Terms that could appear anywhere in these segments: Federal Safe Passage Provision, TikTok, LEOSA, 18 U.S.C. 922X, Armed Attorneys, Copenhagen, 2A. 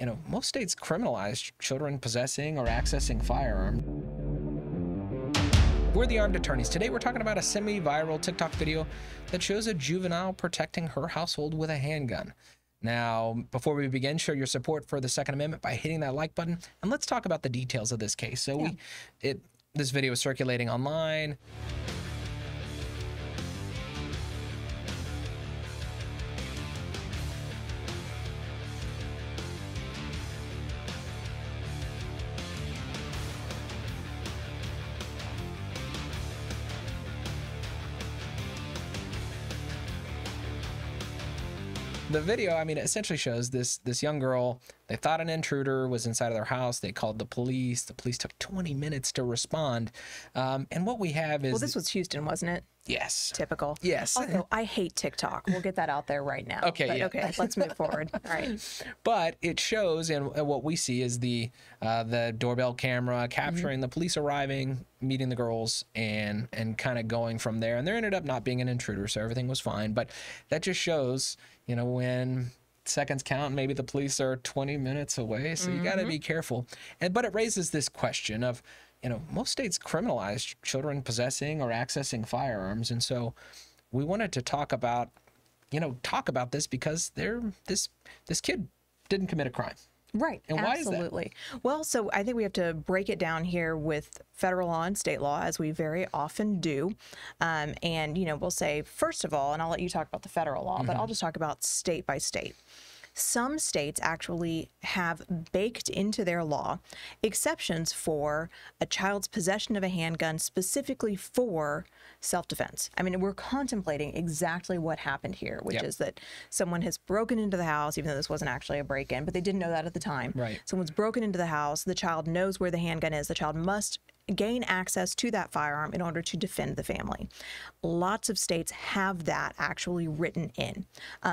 You know, most states criminalize children possessing or accessing firearms. We're the Armed Attorneys. Today we're talking about a semi-viral TikTok video that shows a juvenile protecting her household with a handgun. Now, before we begin, show your support for the Second Amendment by hitting that like button, and let's talk about the details of this case. So this video is circulating online. The video, I mean, it essentially shows this young girl. They thought an intruder was inside of their house. They called the police. The police took 20 minutes to respond. And what we have is... Well, this was Houston, wasn't it? Yes. Typical. Yes. Although I hate TikTok. We'll get that out there right now. Okay. But, yeah. Okay, let's move forward. All right. But it shows, and what we see is the doorbell camera capturing the police arriving, meeting the girls, and kind of going from there. And there ended up not being an intruder, so everything was fine. But that just shows, you know, when seconds count, maybe the police are 20 minutes away, so you got to be careful. But it raises this question of, you know, most states criminalize children possessing or accessing firearms, and so we wanted to talk about, you know, this because this kid didn't commit a crime. Right. And absolutely. Why is that? Well, so I think we have to break it down here with federal law and state law, as we very often do. And, you know, we'll say, first of all, and I'll let you talk about the federal law, but I'll just talk about state by state. Some states actually have baked into their law exceptions for a child's possession of a handgun specifically for self-defense. I mean, we're contemplating exactly what happened here, which is that someone has broken into the house, even though this wasn't actually a break-in, but they didn't know that at the time. Right. Someone's broken into the house. The child knows where the handgun is. The child must gain access to that firearm in order to defend the family. Lots of states have that actually written in.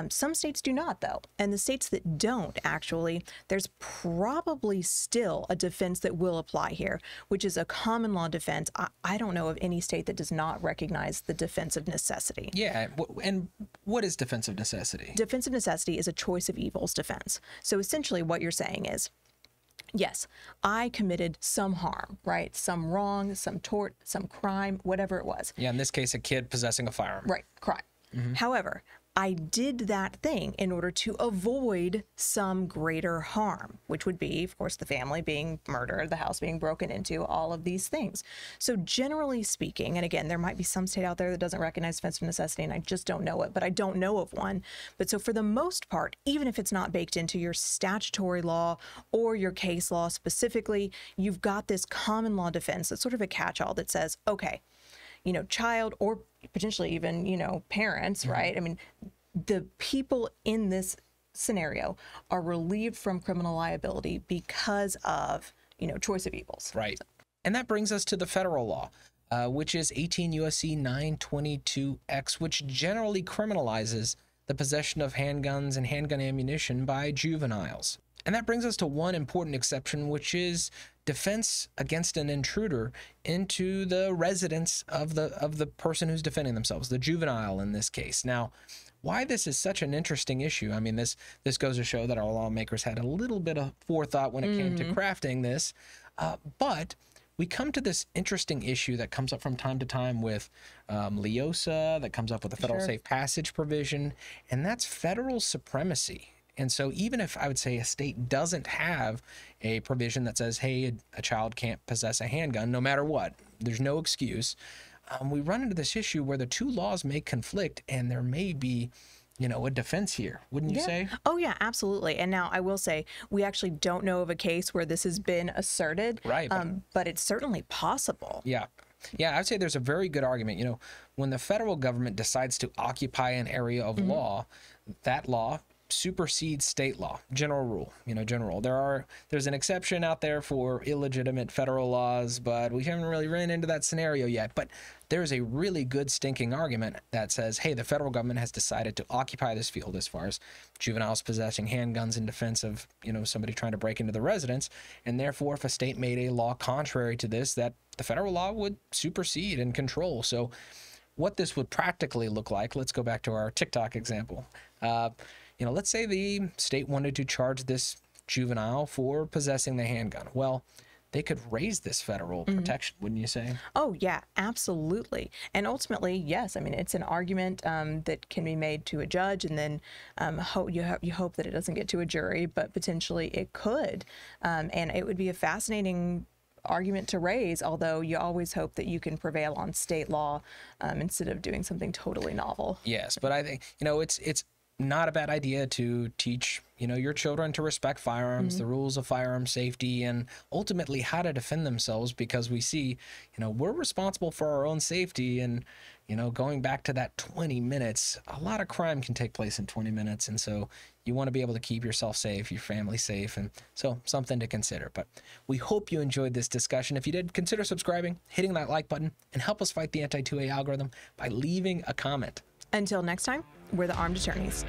Some states do not, though. And the states that don't, actually, there's probably still a defense that will apply here, which is a common law defense. I don't know of any state that does not recognize the defense of necessity. Yeah. And what is defense of necessity? Defense of necessity is a choice of evils defense. So essentially what you're saying is, yes, I committed some harm, right? Some wrong, some tort, some crime, whatever it was. Yeah, in this case, a kid possessing a firearm. Right, crime. However, I did that thing in order to avoid some greater harm, which would be, of course, the family being murdered, the house being broken into, all of these things. So generally speaking, and again, there might be some state out there that doesn't recognize defense of necessity, and I just don't know it, but I don't know of one. But so for the most part, even if it's not baked into your statutory law or your case law specifically, you've got this common law defense that's sort of a catch-all that says, okay, you know, child or potentially even, you know, parents, right? I mean, the people in this scenario are relieved from criminal liability because of, you know, choice of evils. Right. So. And that brings us to the federal law, which is 18 U.S.C. 922X, which generally criminalizes the possession of handguns and handgun ammunition by juveniles. And that brings us to one important exception, which is defense against an intruder into the residence of the person who's defending themselves, the juvenile in this case. Now, why this is such an interesting issue, I mean, this goes to show that our lawmakers had a little bit of forethought when it came to crafting this, but we come to this interesting issue that comes up from time to time with LEOSA, that comes up with the Federal Safe Passage Provision, and that's federal supremacy. And so even if I would say a state doesn't have a provision that says, hey, a child can't possess a handgun, no matter what, there's no excuse, we run into this issue where the two laws may conflict and there may be, you know, a defense here, wouldn't you say? Oh, yeah, absolutely. And now I will say we actually don't know of a case where this has been asserted, right, but it's certainly possible. Yeah. Yeah, I'd say there's a very good argument. You know, when the federal government decides to occupy an area of law, that law supersedes state law, general rule, you know, general. There's an exception out there for illegitimate federal laws, but we haven't really ran into that scenario yet. But there's a really good stinking argument that says, hey, the federal government has decided to occupy this field as far as juveniles possessing handguns in defense of, you know, somebody trying to break into the residence. And therefore, if a state made a law contrary to this, that the federal law would supersede and control. So what this would practically look like, let's go back to our TikTok example. You know, let's say the state wanted to charge this juvenile for possessing the handgun. Well, they could raise this federal protection, wouldn't you say? Oh, yeah, absolutely. And ultimately, yes, I mean, it's an argument that can be made to a judge, and then you hope that it doesn't get to a jury, but potentially it could. And it would be a fascinating argument to raise, although you always hope that you can prevail on state law instead of doing something totally novel. Yes, but I think, you know, it's not a bad idea to teach, you know, your children to respect firearms, the rules of firearm safety, and ultimately how to defend themselves, because we see, you know, we're responsible for our own safety. And, you know, going back to that 20 minutes, a lot of crime can take place in 20 minutes. And so you want to be able to keep yourself safe, your family safe. And so something to consider. But we hope you enjoyed this discussion. If you did, consider subscribing, hitting that like button, and help us fight the anti-2A algorithm by leaving a comment. Until next time, we're the Armed Attorneys.